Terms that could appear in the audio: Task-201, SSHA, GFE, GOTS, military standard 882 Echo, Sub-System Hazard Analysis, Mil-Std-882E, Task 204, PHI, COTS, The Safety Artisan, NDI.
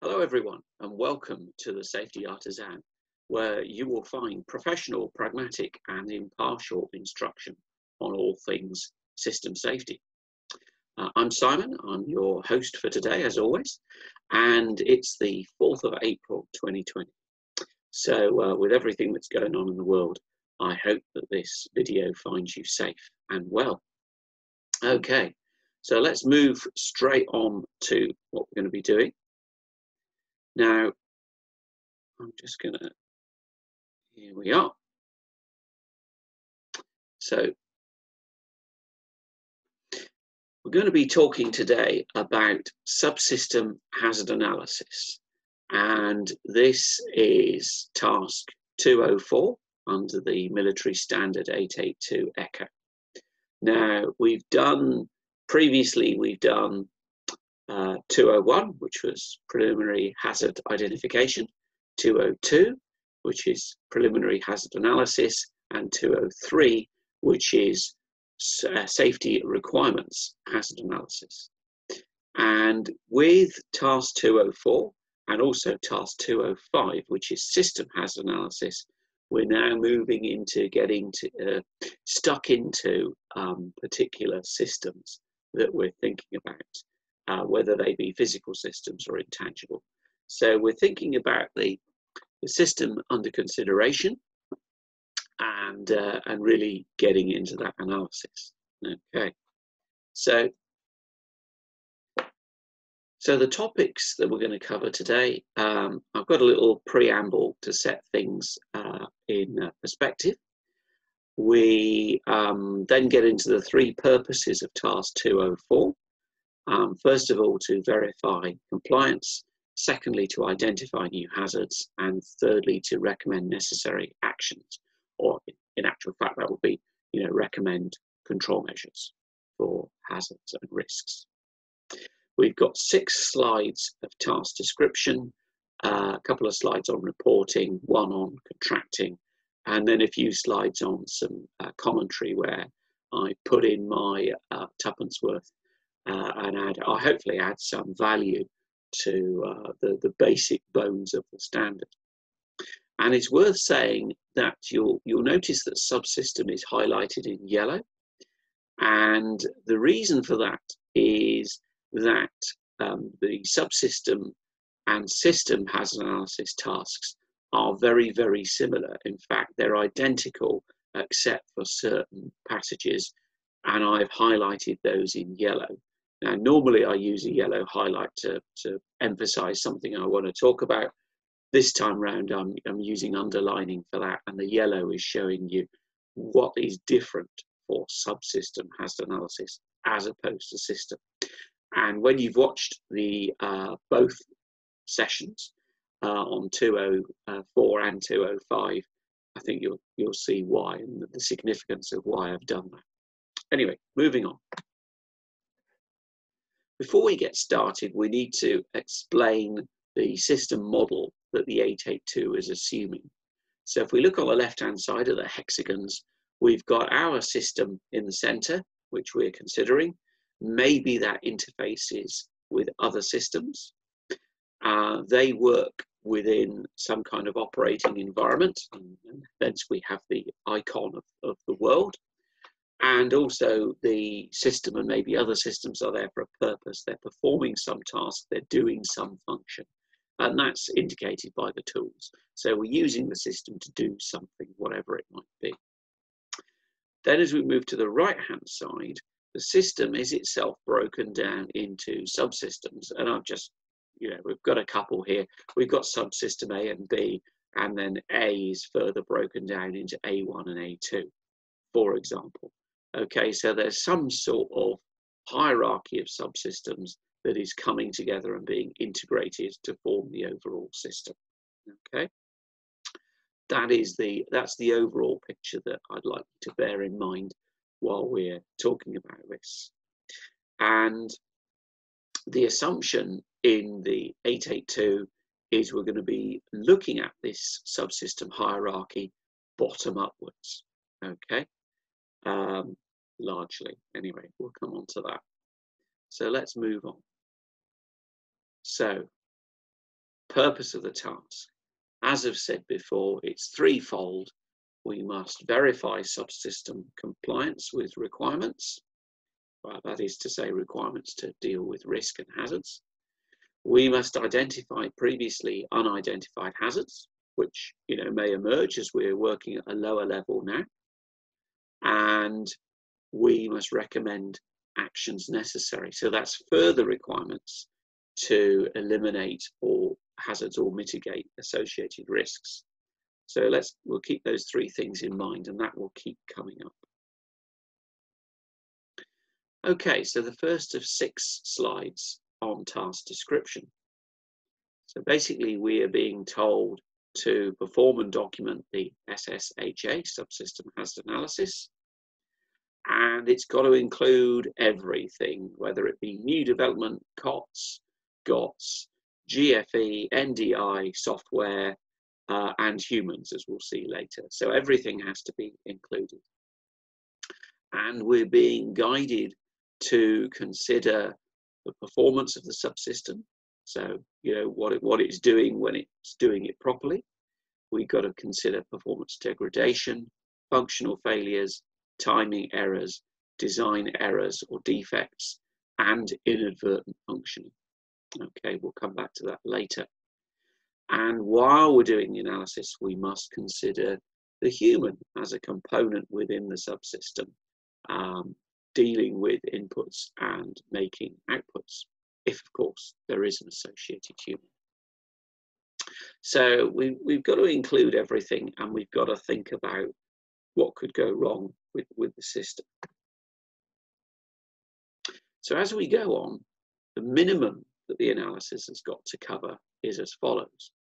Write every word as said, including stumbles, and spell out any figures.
Hello everyone, and welcome to The Safety Artisan, where you will find professional, pragmatic and impartial instruction on all things system safety. Uh, I'm Simon, I'm your host for today as always, and it's the fourth of April twenty twenty. So uh, with everything that's going on in the world, I hope that this video finds you safe and well. Okay, so let's move straight on to what we're going to be doing. Now, I'm just gonna, here we are. So, we're gonna be talking today about subsystem hazard analysis. And this is task two oh four under the military standard eight eighty-two Echo. Now, we've done, previously we've done Uh, two oh one, which was preliminary hazard identification, two oh two, which is preliminary hazard analysis, and two oh three, which is uh, safety requirements hazard analysis. And with task two oh four and also task two oh five, which is system hazard analysis, we're now moving into getting to, uh, stuck into um, particular systems that we're thinking about. Uh, whether they be physical systems or intangible. So we're thinking about the, the system under consideration and, uh, and really getting into that analysis. Okay, so, so the topics that we're going to cover today, um, I've got a little preamble to set things uh, in uh, perspective. We um, then get into the three purposes of task two oh four. Um, first of all, to verify compliance, secondly, to identify new hazards, and thirdly, to recommend necessary actions, or in actual fact, that would be, you know, recommend control measures for hazards and risks. We've got six slides of task description, uh, a couple of slides on reporting, one on contracting, and then a few slides on some uh, commentary where I put in my uh, tuppence worth Uh, and add, I'll hopefully add some value to uh, the, the basic bones of the standard. And it's worth saying that you'll, you'll notice that subsystem is highlighted in yellow. And the reason for that is that um, the subsystem and system hazard analysis tasks are very, very similar. In fact, they're identical except for certain passages. And I've highlighted those in yellow. Now, normally I use a yellow highlight to, to emphasize something I want to talk about. This time round, I'm, I'm using underlining for that, and the yellow is showing you what is different for subsystem hazard analysis as opposed to system. And when you've watched the uh, both sessions uh, on two oh four and two oh five, I think you'll, you'll see why and the significance of why I've done that. Anyway, moving on. Before we get started, we need to explain the system model that the eight eighty-two is assuming. So if we look on the left-hand side of the hexagons, we've got our system in the center, which we're considering. Maybe that interfaces with other systems. Uh, they work within some kind of operating environment, and hence we have the icon of, of the world. And also the system and maybe other systems are there for a purpose. They're performing some task, they're doing some function. And that's indicated by the tools. So we're using the system to do something, whatever it might be. Then as we move to the right-hand side, the system is itself broken down into subsystems. And I've just, you know, we've got a couple here. We've got subsystem A and B, and then A is further broken down into A one and A two, for example. Okay, so there's some sort of hierarchy of subsystems that is coming together and being integrated to form the overall system. Okay, that is the, that's the overall picture that I'd like to bear in mind while we're talking about this. And the assumption in the eight eighty-two is we're going to be looking at this subsystem hierarchy bottom upwards. Okay. Um, largely. Anyway, we'll come on to that. So let's move on. So purpose of the task. As I've said before, it's threefold. We must verify subsystem compliance with requirements. Well, that is to say, requirements to deal with risk and hazards. We must identify previously unidentified hazards, which you know may emerge as we're working at a lower level now. And we must recommend actions necessary. So that's further requirements to eliminate or hazards or mitigate associated risks. So let's we'll keep those three things in mind, and that will keep coming up. Okay, so the first of six slides on task description. So basically we are being told to perform and document the S S H A, subsystem hazard analysis, and it's got to include everything, whether it be new development, C O T S, GOTS, G F E, N D I, software, uh, and humans, as we'll see later. So everything has to be included. And we're being guided to consider the performance of the subsystem. So, you know, what, it, what it's doing when it's doing it properly. We've got to consider performance degradation, functional failures, timing errors, design errors or defects, and inadvertent functioning. Okay, we'll come back to that later. And while we're doing the analysis, we must consider the human as a component within the subsystem, um, dealing with inputs and making outputs, if of course there is an associated human. So we, we've got to include everything, and we've got to think about what could go wrong with, with the system. So as we go on, the minimum that the analysis has got to cover is as follows.